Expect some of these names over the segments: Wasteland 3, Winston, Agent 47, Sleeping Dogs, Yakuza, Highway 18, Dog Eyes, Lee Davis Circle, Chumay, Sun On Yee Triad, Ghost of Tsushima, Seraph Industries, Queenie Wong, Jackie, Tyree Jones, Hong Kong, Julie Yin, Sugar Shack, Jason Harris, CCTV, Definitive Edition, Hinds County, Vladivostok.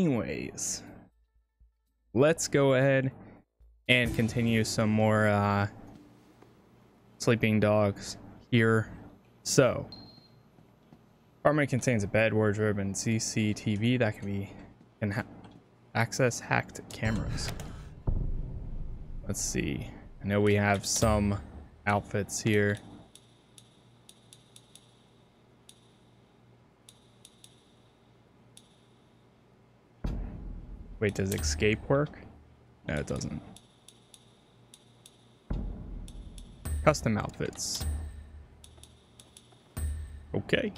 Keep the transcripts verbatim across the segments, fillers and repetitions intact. Anyways, let's go ahead and continue some more uh, Sleeping Dogs here. So, apartment contains a bed, wardrobe, and C C T V that can be can ha access hacked cameras. Let's see. I know we have some outfits here. Wait, does escape work? No, it doesn't. Custom outfits. Okay.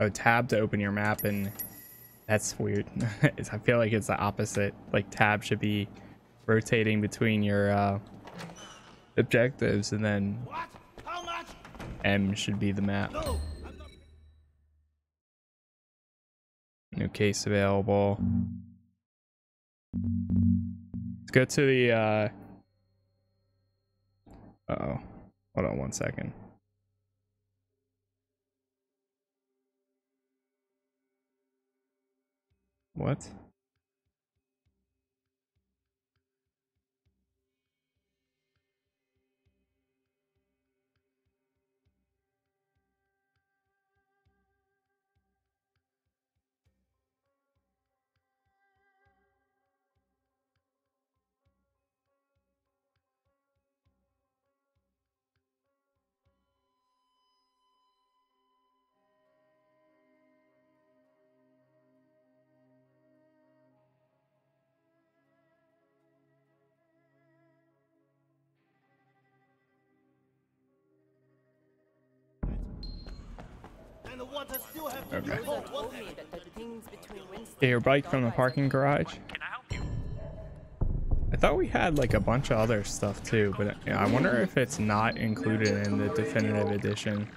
Oh, tab to open your map, and that's weird. I feel like it's the opposite. Like tab should be rotating between your uh, objectives, and then what? How much? M should be the map. No, not... New case available. Let's go to the. Uh... Uh oh, hold on one second. What? Okay. Get your bike from the parking garage. I thought we had like a bunch of other stuff too, but I wonder if it's not included in the definitive edition.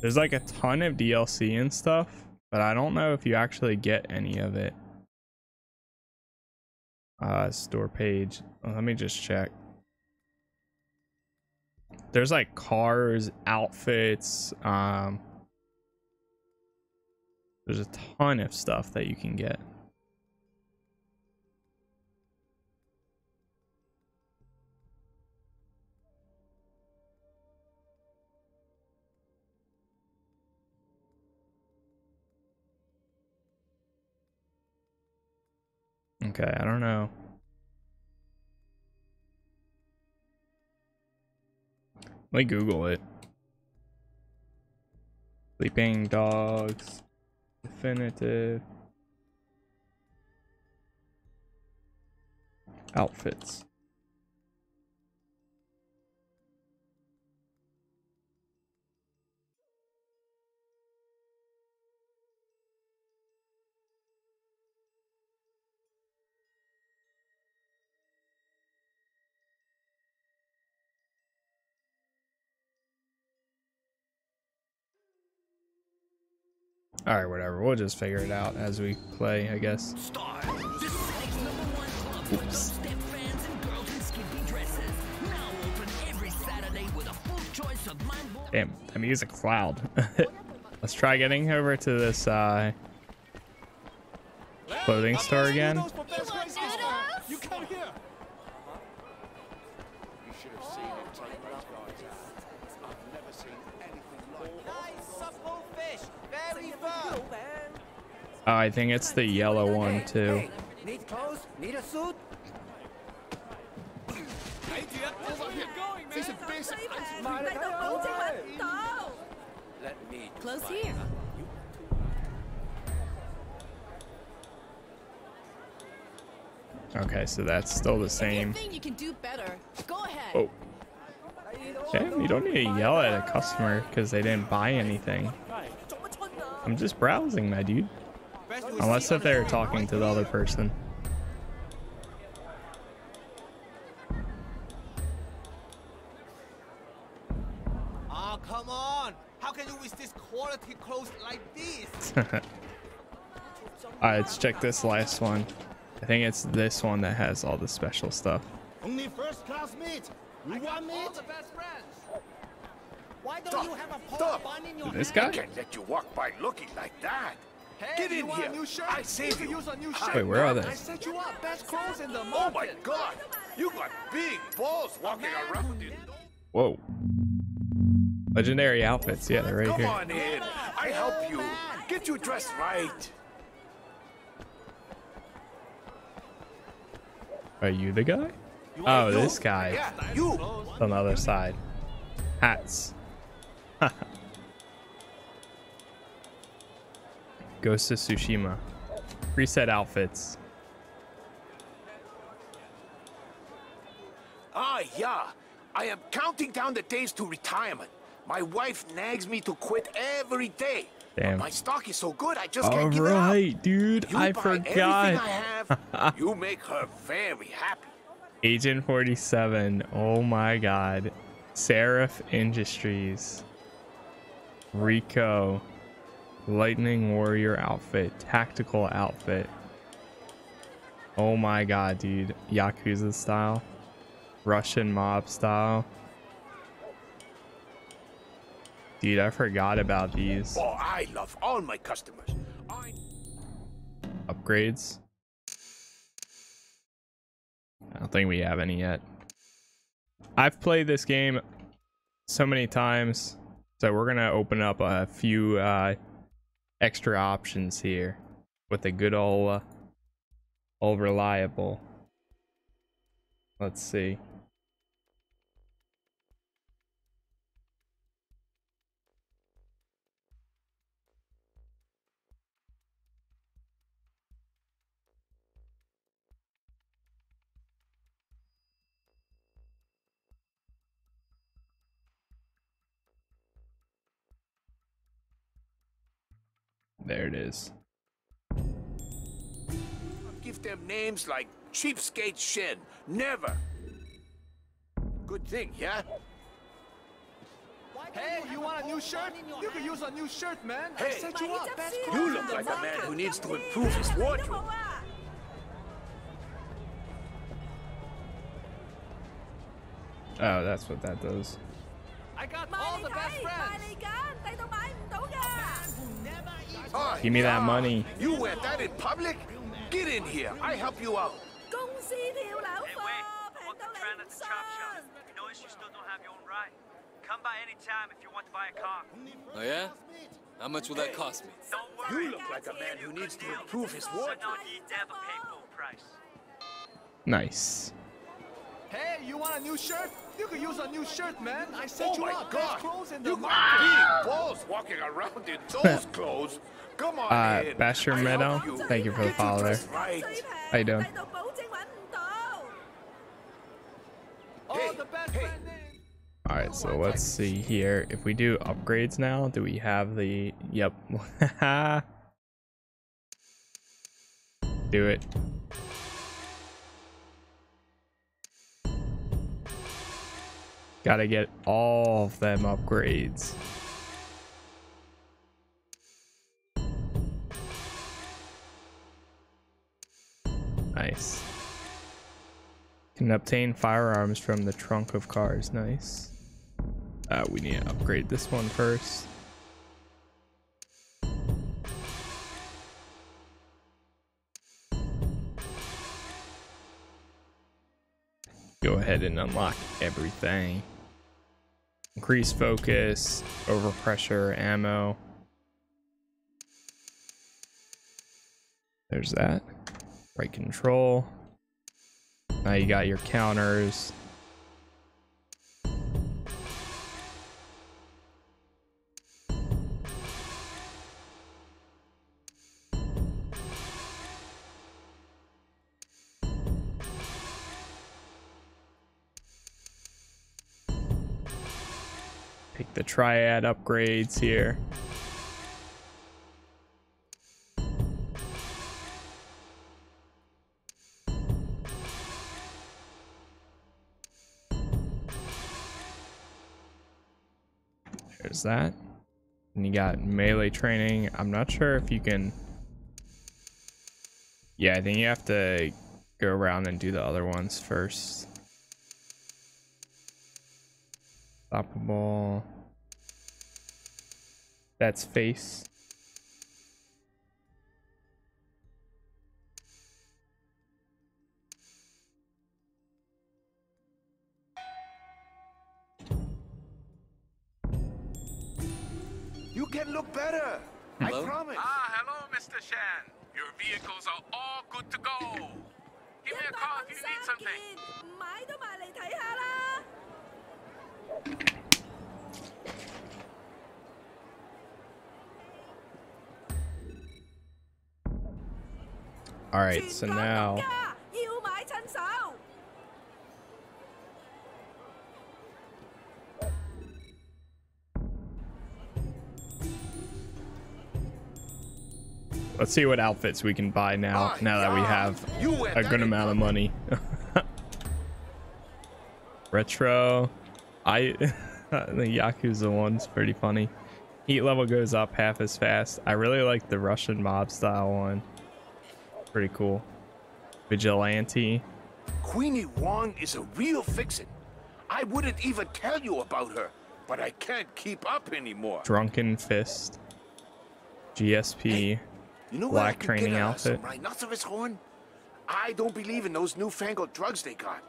There's like a ton of D L C and stuff, but I don't know if you actually get any of it. Uh, store page. Let me just check. There's like cars, outfits, um, there's a ton of stuff that you can get. Okay, I don't know. Let me Google it. Sleeping Dogs. Definitive outfits. All right, whatever. We'll just figure it out as we play, I guess. Oops. Damn, that music's loud. Let's try getting over to this uh, clothing store again. Oh, I think it's the yellow one too. Need clothes? Need a suit? Close here. Okay, so that's still the same. You can do better. Go ahead. Oh. Damn, you don't need to yell at a customer because they didn't buy anything. I'm just browsing, my dude. Unless if they're talking to the other person. Come on! How can you waste this quality clothes like this? Alright, let's check this last one. I think it's this one that has all the special stuff. Only first class meat. You want meat? Why don't Stop. you have a Stop. in your This hand? guy? Can't let you walk by looking like that. Hey, Get in here. I saved you. Use a new shirt. Wait, where are they? I set you up best clothes in the market. Oh my god. You got big balls walking around with you. Whoa. Legendary outfits. Yeah, they're right Come here. Come on in. I help you. Get you dressed right. Are you the guy? Oh, this guy. Yeah, you. On the other side. Hats. Ghost of Tsushima. Reset outfits. Ah, yeah. I am counting down the days to retirement. My wife nags me to quit every day. Damn. But my stock is so good, I just All can't give right, it up. All right, dude. You I buy forgot. Everything I have, you make her very happy. Agent forty-seven. Oh my god. Seraph Industries. Rico. Lightning Warrior outfit. Tactical outfit. Oh my god, dude. Yakuza style. Russian mob style. Dude, I forgot about these. Oh, I love all my customers. I... Upgrades. I don't think we have any yet. I've played this game so many times, so we're gonna open up a few uh, extra options here with the good old, uh, old reliable. Let's see. There it is. Give them names like Cheapskate Shin. Never. Good thing, yeah? Hey, you want a new shirt? You could use a new shirt, man. Hey, I set you up. You look like a man who needs to improve his wardrobe. Oh, that's what that does. I got all the best friends. Give me that money. You wear that in public? Get in here. I help you out. Hey, wait. Walking around at the chop shop. We notice you still don't have your own ride. Come by any time if you want to buy a car. Oh, yeah? How much will that cost me? Don't worry. You look like a man who needs to improve his wardrobe. Nice. Hey, you want a new shirt? You could use a new shirt, man. I sent oh you up. God. Clothes in the you got big balls walking around in those clothes. Come on. Uh, Basher Meadow, thank you for the follow there. Right. How you doing? Hey, hey. All right, so let's see here. If we do upgrades now, do we have the? Yep. Do it. Gotta get all of them upgrades. Nice. Can obtain firearms from the trunk of cars. Nice. Uh, we need to upgrade this one first. Go ahead and unlock everything. Increase focus, overpressure, ammo. There's that. Right control. Now you got your counters. Pick the triad upgrades here. There's that. And you got melee training. I'm not sure if you can... Yeah, I think you have to go around and do the other ones first. Stoppable. That's face. You can look better. Hello? I promise. Ah, hello, Mister Shan. Your vehicles are all good to go. Give me a call if you need something. All right, so now let's see what outfits we can buy now, now that we have a good amount of money. Retro. I the Yakuza one's pretty funny. Heat level goes up half as fast. I really like the Russian mob style one. Pretty cool. Vigilante. Queenie Wong is a real fixin'. I wouldn't even tell you about her, but I can't keep up anymore. Drunken Fist. G S P. Hey, you know black training outfit. Rhinoceros horn? I don't believe in those newfangled drugs they got.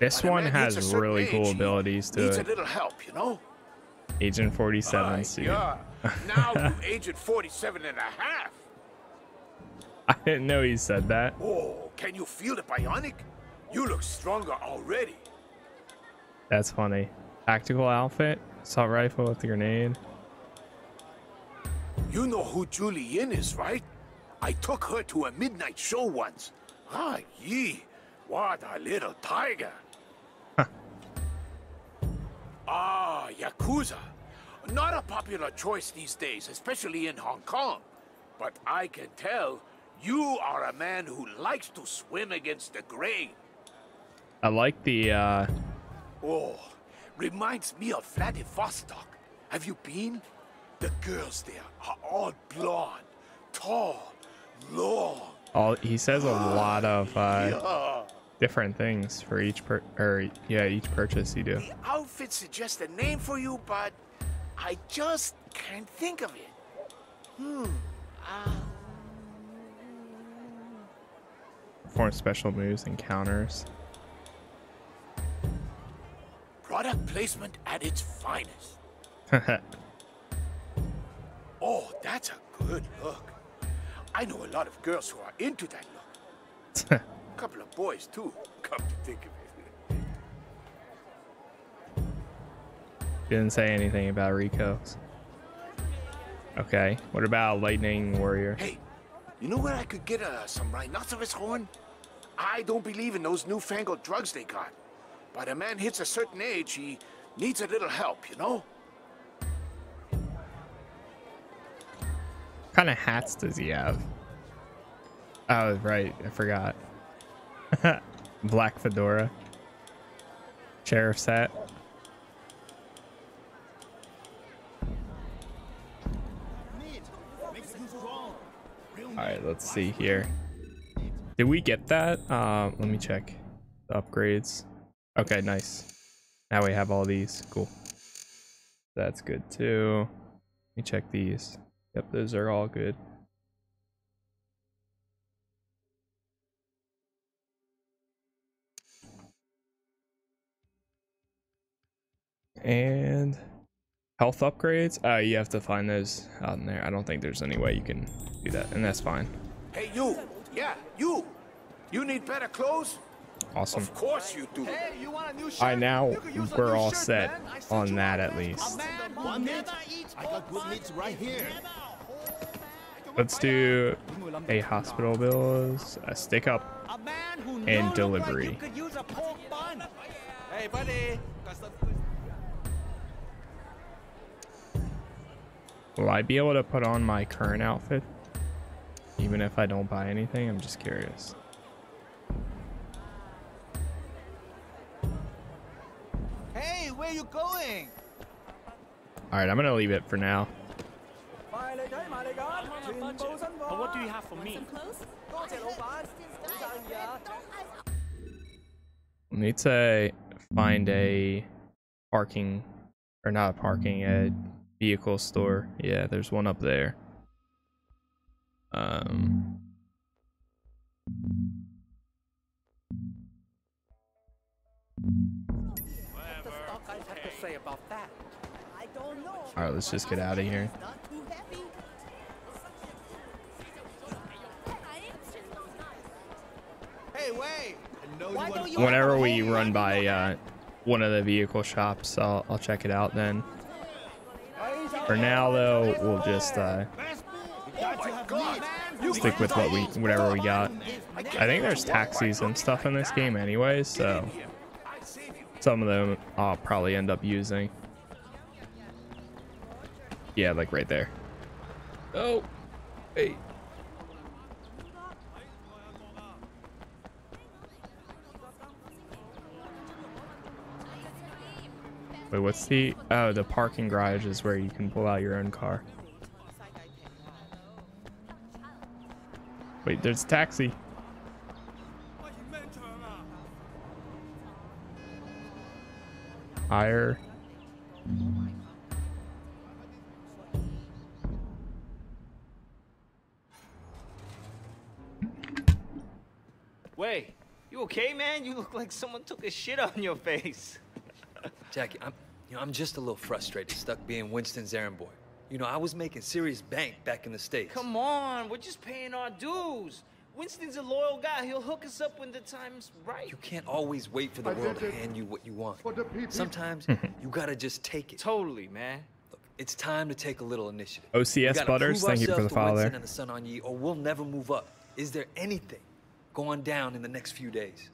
This but one has really age, cool abilities to needs it. A little help, you know? Agent forty-seven. Oh, yeah. Now you Agent forty-seven and a half. I didn't know he said that. Oh, can you feel the bionic? You look stronger already. That's funny. Tactical outfit, assault rifle with the grenade. You know who Julie Yin is, right? I took her to a midnight show once. Ah, ye, what a little tiger. Huh. Ah, Yakuza. Not a popular choice these days, especially in Hong Kong. But I can tell... You are a man who likes to swim against the grain. I like the, uh... Oh, reminds me of Vladivostok. Have you been? The girls there are all blonde, tall, long. All, he says a lot of, uh, yeah. different things for each per... Or, yeah, each purchase you do. The outfit suggests a name for you, but I just can't think of it. Hmm, uh... Perform special moves and counters. Product placement at its finest. Oh, that's a good look. I know a lot of girls who are into that look. A couple of boys too, come to think of it. Didn't say anything about Rico's. Okay, what about Lightning Warrior? Hey. You know where I could get uh, some rhinoceros horn? I don't believe in those newfangled drugs they got. But a man hits a certain age, he needs a little help, you know? What kind of hats does he have? Oh, right. I forgot. Black fedora. Sheriff's hat. All right, let's see here. Did we get that? Um, let me check the upgrades. Okay, nice. Now we have all these. Cool. That's good too. Let me check these. Yep, those are all good. And health upgrades. Uh, you have to find those out in there. I don't think there's any way you can do that, and that's fine. Hey, you. Yeah, you. You need better clothes? Awesome. Of course you do. Hey, you want a new shirt? I now we're all shirt, set on that at least. One meat. I got good meats right here. Let's do a hospital bills, a stick up, and delivery. Hey, buddy. Will I be able to put on my current outfit? Even if I don't buy anything, I'm just curious. Hey, where you going? Alright, I'm gonna leave it for now. But what do you have for me? We need to find a parking, or not a parking, a vehicle store. Yeah, there's one up there. Um. What the fuck I have to say about that? I don't know. All right, let's just get out of here. Hey, wait. Whenever we run by uh, one of the vehicle shops, I'll, I'll check it out then. For now, though, we'll just uh, stick with what we, whatever we got. I think there's taxis and stuff in this game anyway, so some of them I'll probably end up using. Yeah, like right there. Oh, hey. Wait, what's the... Oh, the parking garage is where you can pull out your own car. Wait, there's a taxi. Hire. Wait, you okay, man? You look like someone took a shit on your face. Jackie, I'm, you know, I'm just a little frustrated, stuck being Winston's errand boy. You know, I was making serious bank back in the States. Come on, we're just paying our dues. Winston's a loyal guy. He'll hook us up when the time's right. You can't always wait for the I world to hand you what you want. Sometimes you gotta just take it. Totally, man. Look, it's time to take a little initiative. O C S Butters, thank you for the follow there. And the sun on ye, or we'll never move up. Is there anything going down in the next few days?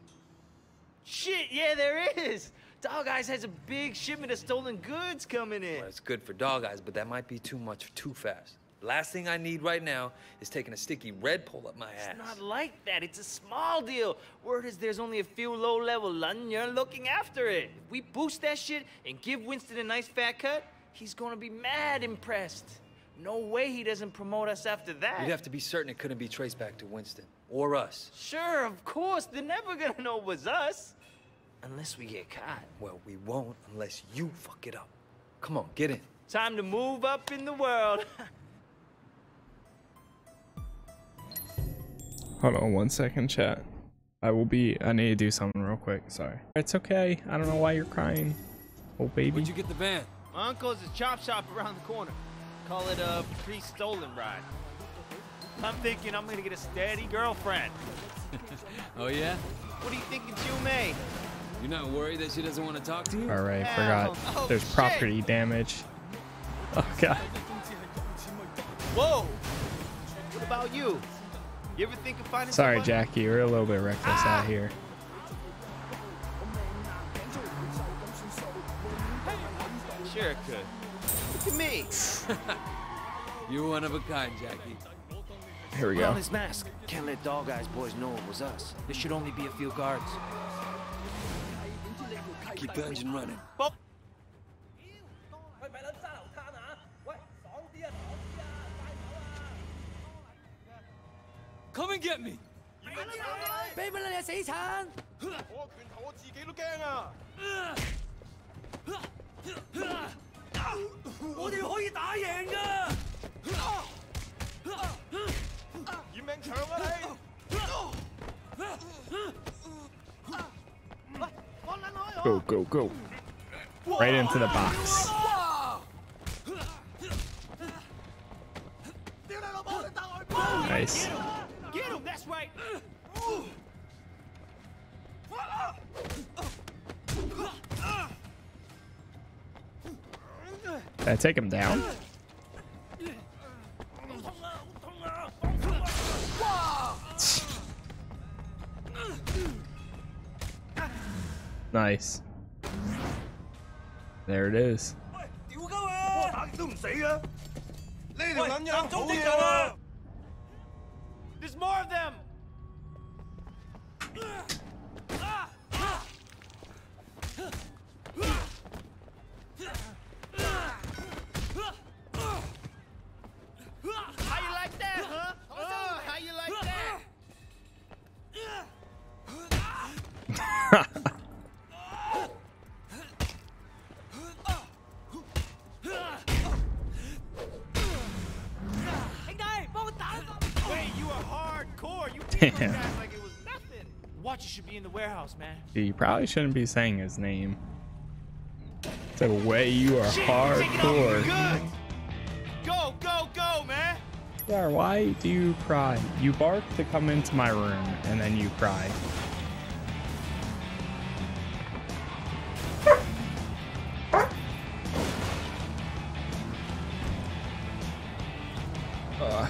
Shit, yeah, there is. Dog Eyes has a big shipment of stolen goods coming in. Well, it's good for Dog Eyes, but that might be too much too fast. Last thing I need right now is taking a sticky red pole up my ass. It's not like that. It's a small deal. Word is there's only a few low-level you're looking after it. If we boost that shit and give Winston a nice fat cut, he's gonna be mad impressed. No way he doesn't promote us after that. You'd have to be certain it couldn't be traced back to Winston or us. Sure, of course. They're never gonna know it was us. Unless we get caught. Well, we won't unless you fuck it up. Come on, get in. Time to move up in the world. Hold on one second, chat. I will be... I need to do something real quick. Sorry. It's okay. I don't know why you're crying. Oh, baby. Where'd you get the van? My uncle's a chop shop around the corner. Call it a pre-stolen ride. I'm thinking I'm gonna get a steady girlfriend. Oh, yeah? What do you think of Chumay? You're not worried that she doesn't want to talk to you? All right, Ow. forgot. Oh, There's shit. property damage. Oh, God. Whoa. What about you? You ever think of finding Sorry, someone? Jackie. We're a little bit reckless ah. out here. Sure it could. Look at me. You're one of a kind, Jackie. Here we go. On his mask. Can't let Dog Eyes boys know it was us. There should only be a few guards. Keep the engine running. Boop. Come and get me. Go, go, go. Right into the box. Nice. Get him, that's right. Did I take him down? Nice. There it is. There's more of them. Damn. Like it was nothing. Watcher should be in the warehouse, man. Dude, you probably shouldn't be saying his name. The way you are. Shit, hardcore. Go, go, go, man. Yeah, why do you cry? You bark to come into my room, and then you cry. Uh.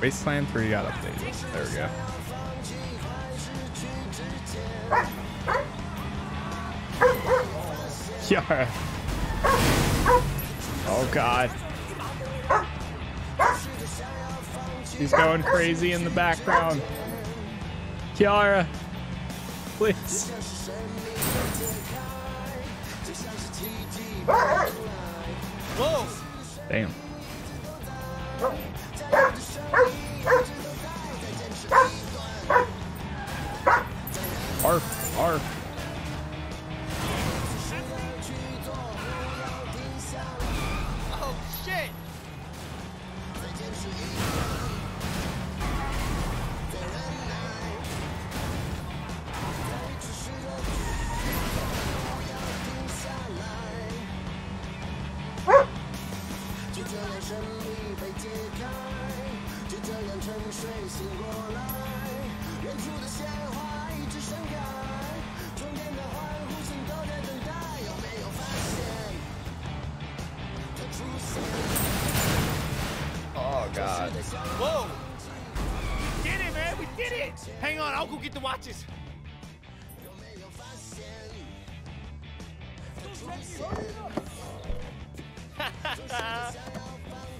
Wasteland three got updated. There we go. Yara. Oh god. She's going crazy in the background. Yara, please. Whoa. Damn. Arf, arf. Oh shit! Oh god. Whoa! We did it, man! We did it! Hang on, I'll go get the watches.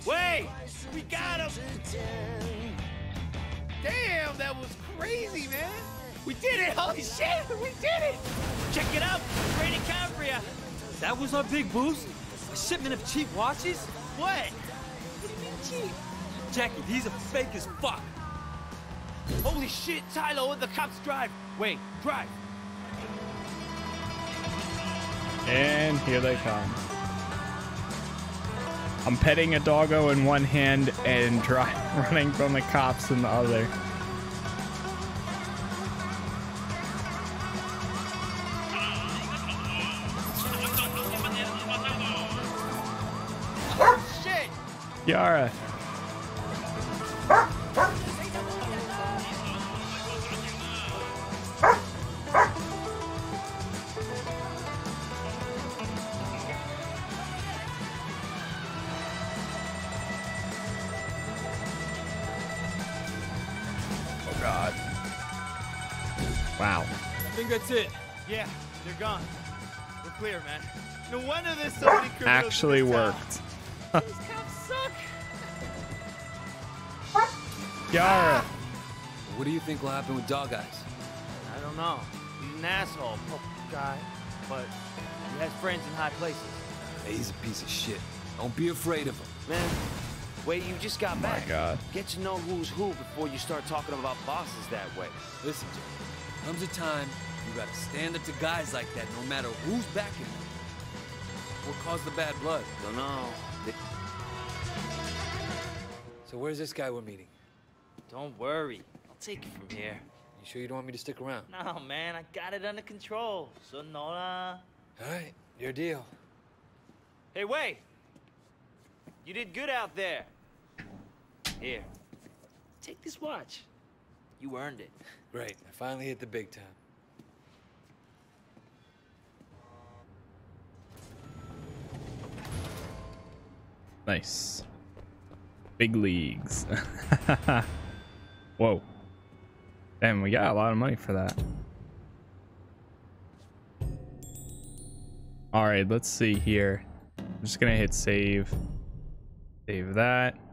Wait! We got him! Damn, that was crazy, man! We did it! Holy shit! We did it! Check it out! Rated Cambria! That was our big boost? A shipment of cheap watches? What? What do you mean cheap? Jackie, these are fake as fuck. Holy shit, Tylo, the cops drive. Wait, drive. And here they come. I'm petting a doggo in one hand and dry, running from the cops in the other. Yara. Oh god. Wow. I think that's it. Yeah, they're gone. We're clear, man. No wonder there's so many criminals. Actually worked. Yara! What do you think will happen with Dog Eyes? I don't know. He's an asshole, guy, but he has friends in high places. Hey, he's a piece of shit. Don't be afraid of him. Man, wait, you just got oh back. My God. Get to know who's who before you start talking about bosses that way. Listen, Jake, comes a time you gotta stand up to guys like that no matter who's backing you. What caused the bad blood? Don't know. So where's this guy we're meeting? Don't worry, I'll take it from here. You sure you don't want me to stick around? No, man, I got it under control. So Nora. All right, your deal. Hey, wait. You did good out there. Here, take this watch. You earned it. Great, I finally hit the big time. Nice. Big leagues. Whoa. Damn, we got a lot of money for that. All right, let's see here. I'm just gonna hit save. Save that.